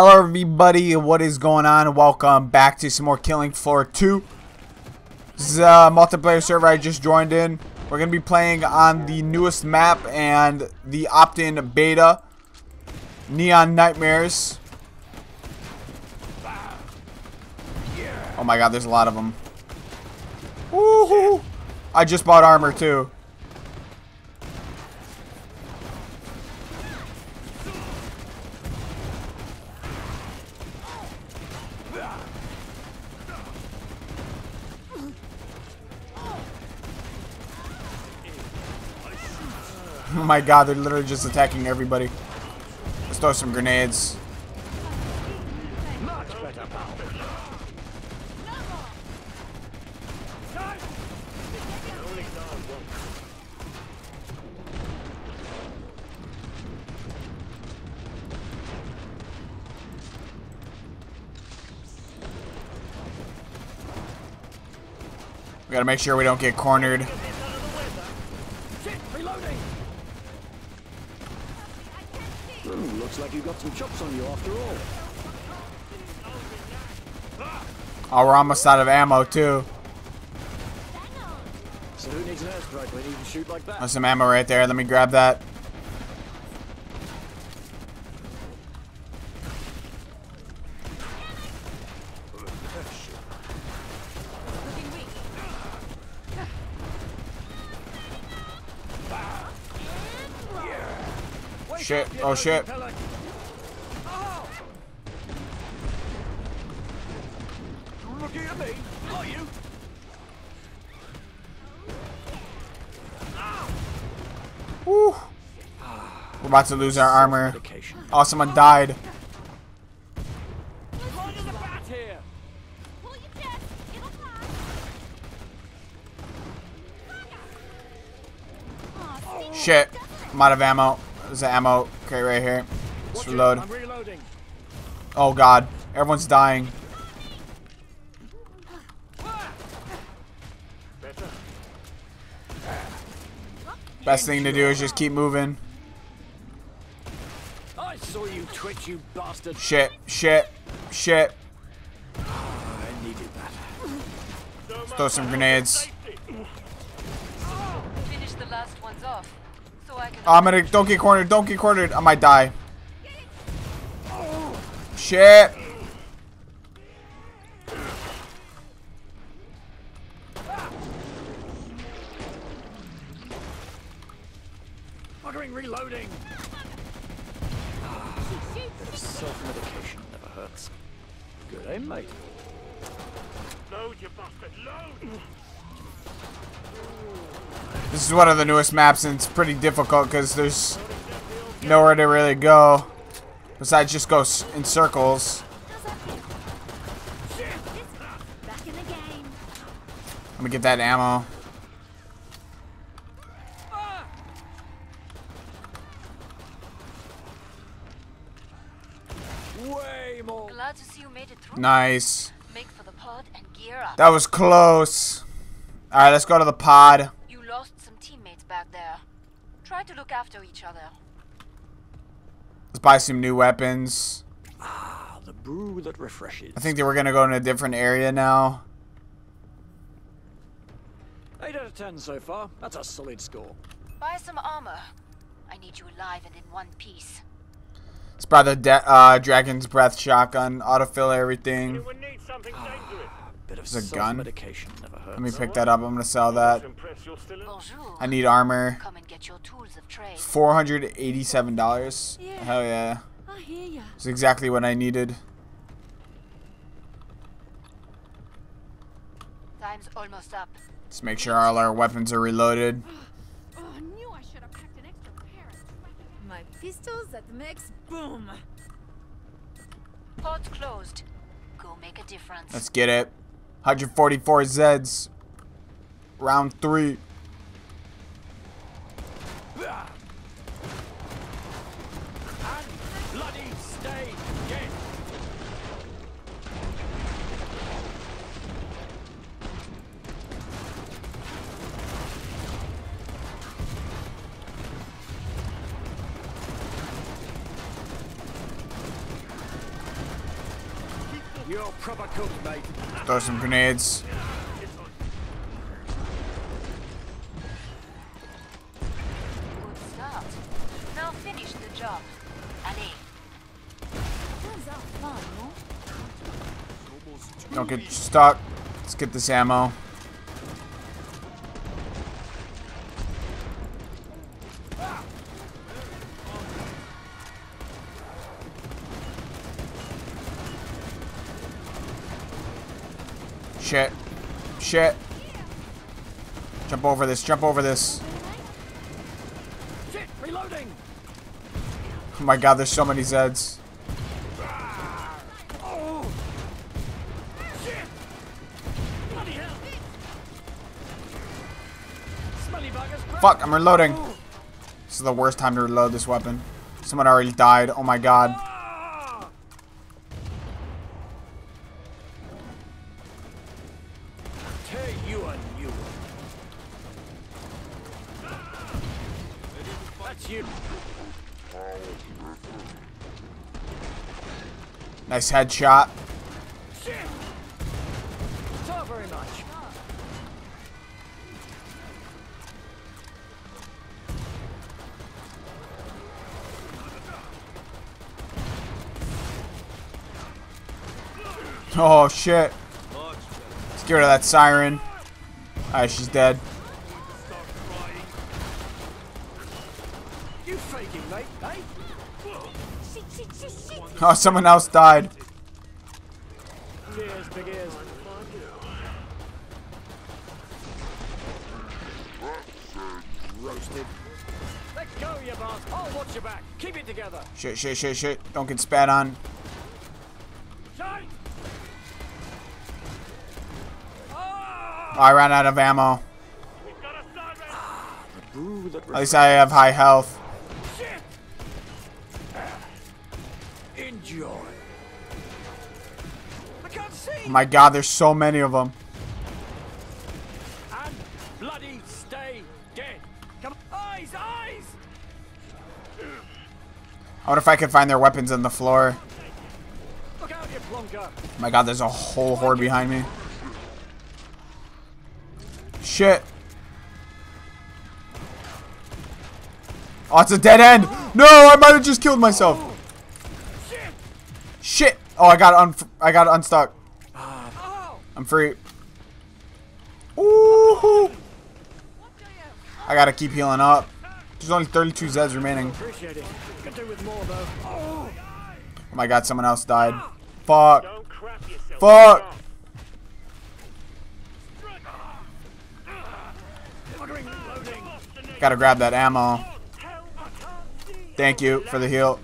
Hello everybody, what is going on? Welcome back to some more Killing Floor 2. This is a multiplayer server I just joined in. We're going to be playing on the newest map and the opt-in beta, Neon Nightmares. Oh my god, there's a lot of them. Woohoo! I just bought armor too. Oh my god, they're literally just attacking everybody. Let's throw some grenades. We gotta make sure we don't get cornered. Looks like you got some chops on you after all. Oh, we're almost out of ammo too. So who needs an airstrike when you can shoot like that? There's some ammo right there. Let me grab that. Shit. Oh, shit. Looking at me, are you? Woo. We're about to lose our armor. Oh, someone died. Shit. I'm out of ammo. There's the ammo crate right here. Let's reload. Oh god, everyone's dying. Best thing to do is just keep moving. I saw you twitch, you bastard. Shit, shit, shit. I needed that. Let's throw some grenades. Finish the last ones off. I'm gonna, don't get cornered, I might die. Shit. Fucking reloading. Self-medication never hurts. Good aim, mate. Load, you bastard, load! This is one of the newest maps and it's pretty difficult because there's nowhere to really go besides just go in circles. Let me get that ammo. Glad to see you made it through. Nice. Make for the pod and gear up. That was close. All right, let's go to the pod. You lost some teammates back there. Try to look after each other. Let's buy some new weapons. Ah, the brew that refreshes. I think that we're gonna go in a different area now. 8 out of 10 so far. That's a solid score. Buy some armor. I need you alive and in one piece. Let's buy the Dragon's Breath shotgun. Autofill everything. Anyone need something dangerous? There's a gun. Let me pick that up. I'm gonna sell that. I need armor. $487. Yeah. Hell yeah. It's exactly what I needed. Time's almost up. Let's make sure all our weapons are reloaded. Oh, I knew I should have packed an extra pair. My pistols that makes boom. Pod's closed. Go make a difference. Let's get it. 144 Zeds. Round 3. Bloody stay dead. You're proper cool, mate. Throw some grenades. Good start. Now finish the job. Allez. Those are fun, no? Don't get stuck. Let's get this ammo. Shit. Shit. Jump over this. Jump over this. Shit, reloading. Oh my god, there's so many Zeds. Oh. Shit. Bloody hell. Smelly buggers. Fuck, I'm reloading. This is the worst time to reload this weapon. Someone already died. Oh my god. Nice headshot. Shit. Not very much. Oh shit. Let's get rid of that siren. Alright, she's dead. Oh, someone else died. Cheers, big ears. Roasted. Let's go, you bastard. I'll watch your back. Keep it together. Shit, shit, shit, shit. Don't get spat on. Oh, I ran out of ammo. At least I have high health. Oh my god, there's so many of them. And bloody stay dead. Come on. Eyes, eyes. I wonder if I can find their weapons on the floor. Look out, you plonker. Oh my god, there's a whole horde behind me. Shit. Oh, it's a dead end. No, I might have just killed myself. Shit. Oh, I got unstuck. I'm free. Ooh! I gotta keep healing up. There's only 32 Zeds remaining. Oh my god, someone else died. Fuck. Fuck! Gotta grab that ammo. Thank you for the heal.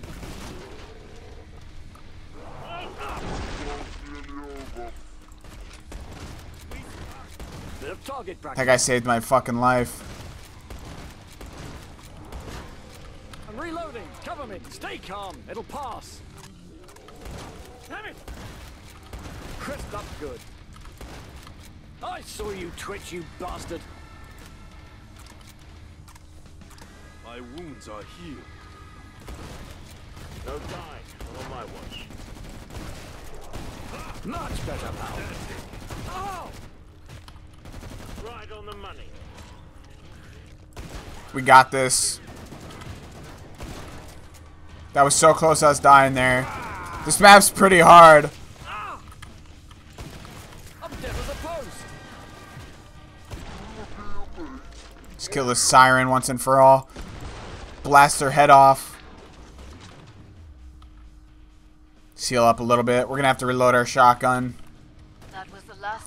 That guy saved my fucking life. I'm reloading. Cover me. Stay calm. It'll pass. Damn it. Crisped up good. I saw you twitch, you bastard. My wounds are healed. No dying on my watch. Much better now. Oh! Right on the money. We got this. That was so close to us dying there. This map's pretty hard. I'm dead as a post. Just kill this siren once and for all. Blast her head off. Seal up a little bit. We're gonna have to reload our shotgun.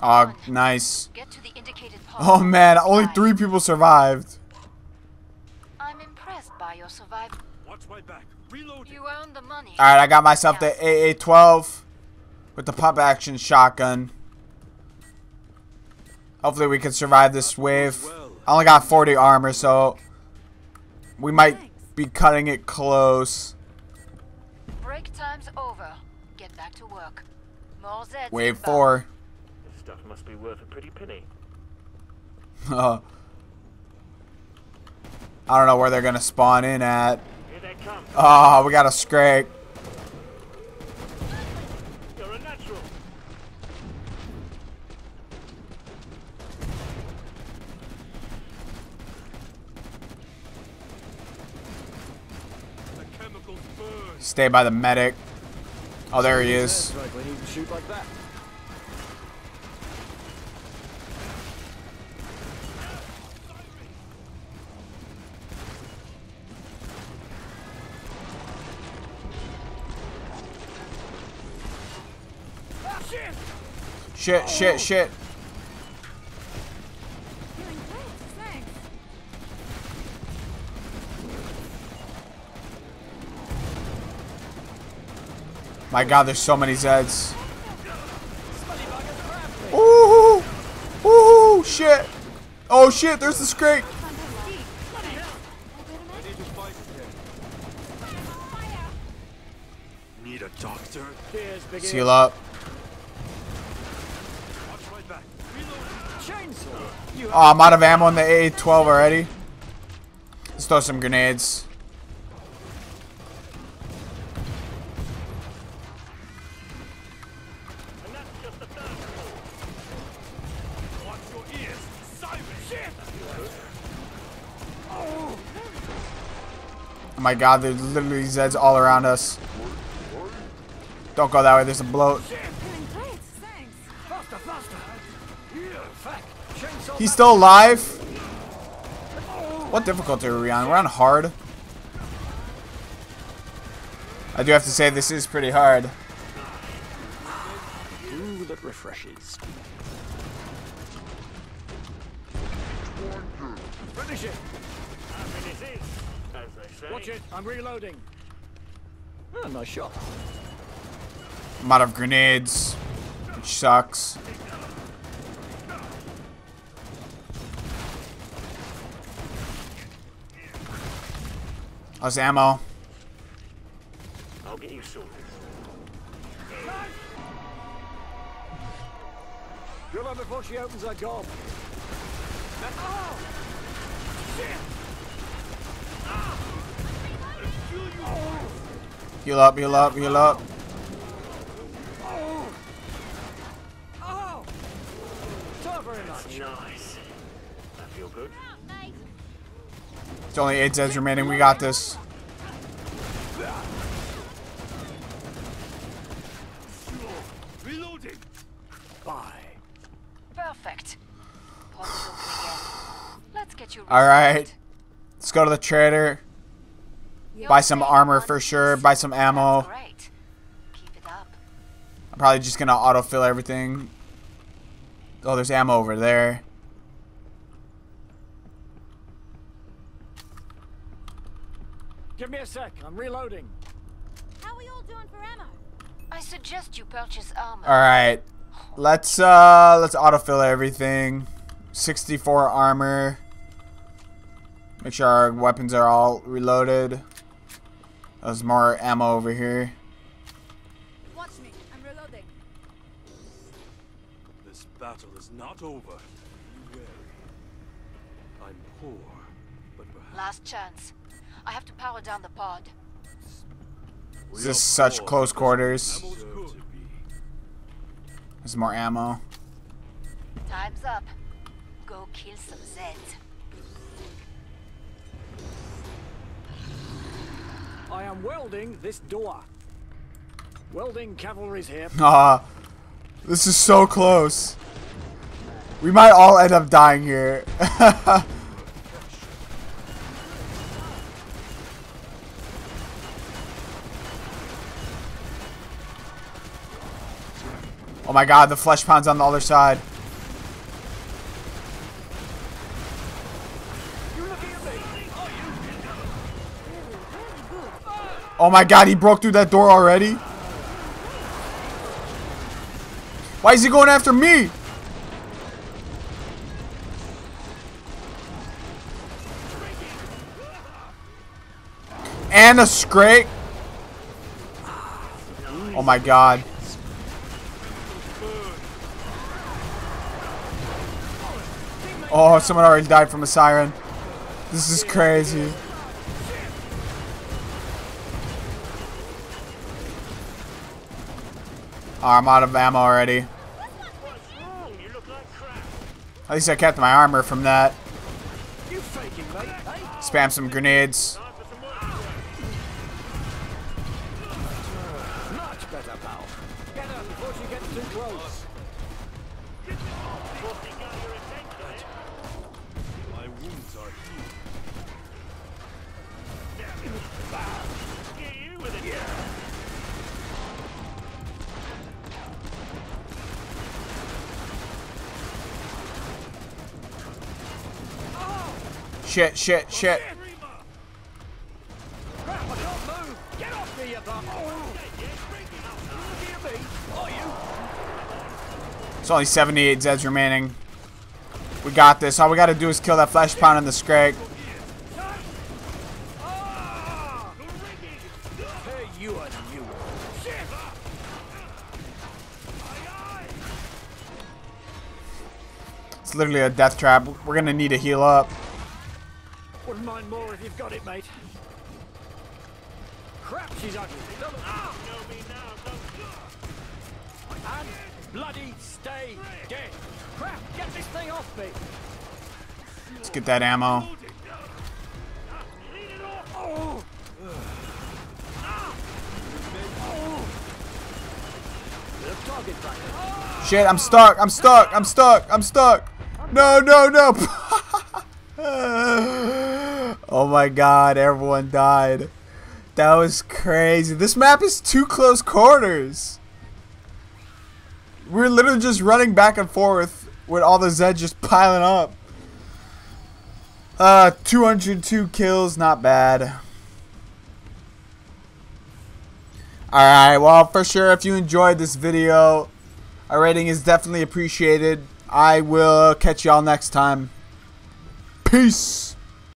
Oh, nice. Get to the indicated pod. Oh man, only 3 people survived. I'm impressed by your survival. Watch my back. Reload. You earned the money. All right, I got myself the AA-12 with the pump action shotgun. Hopefully we can survive this wave. I only got 40 armor, so we might be cutting it close. Break time's over. Get back to work. More Zeds. Wave 4. Stuff must be worth a pretty penny. I don't know where they're gonna spawn in at. Here they come. Oh, we got a scrape. You're a natural. Stay by the medic. Oh, there he is. Shit, shit, shit. My god, there's so many Zeds. Ooh! Ooh! Shit! Oh shit, there's the scrape! Need a doctor? Seal up. Oh, I'm out of ammo in the AA-12 already. Let's throw some grenades. Oh my god, there's literally Zeds all around us. Don't go that way, there's a bloat. He's still alive? What difficulty are we on? We're on hard. I do have to say this is pretty hard. Ooh, that refreshes. Finish it. Watch it, I'm reloading. Oh, nice shot. I'm out of grenades, which sucks. How's ammo? I'll get you soon. Drill her before she opens her gob. Heal up, heal up, heal up. Oh. Oh. That's nice. I feel good. It's only 8 Zeds remaining. We got this. Reloading. Bye. Perfect. Let's get you. All right. Let's go to the trader. Buy some armor for sure. Buy some ammo. Keep it up. I'm probably just gonna autofill everything. Oh, there's ammo over there. Give me a sec. I'm reloading. How are we all doing for ammo? I suggest you purchase armor. All right. Let's autofill everything. 64 armor. Make sure our weapons are all reloaded. There's more ammo over here. Watch me, I'm reloading. This battle is not over. You wary. I'm poor, but perhaps. Last chance. I have to power down the pod. This is such close quarters. There's more ammo. Time's up. Go kill some Zeds. I am welding this door. Welding cavalry's here. Ah, this is so close. We might all end up dying here. Oh my god, the flesh pound's on the other side. Oh my god, he broke through that door already? Why is he going after me? And a scrape? Oh my god. Oh, someone already died from a siren. This is crazy. Oh, I'm out of ammo already. At least I kept my armor from that. Spam some grenades. better, pal. Get up before she gets too close. My wounds are healed. Get you with it. Yeah. Shit, shit, shit. It's only 78 Zeds remaining. We got this. All we gotta do is kill that flesh pound and the Scrag. It's literally a death trap. We're gonna need to heal up. Wouldn't mind more if you've got it, mate. Crap, she's ugly. Know me now, don't you? And bloody stay dead. Crap, get this thing off me. Let's get that ammo. Oh. Shit, I'm stuck, I'm stuck, I'm stuck, I'm stuck. No, no, no. Oh my god, everyone died. That was crazy. This map is too close quarters. We're literally just running back and forth with all the Zeds just piling up. 202 kills, not bad. Alright, well, for sure, if you enjoyed this video, a rating is definitely appreciated. I will catch y'all next time. Peace!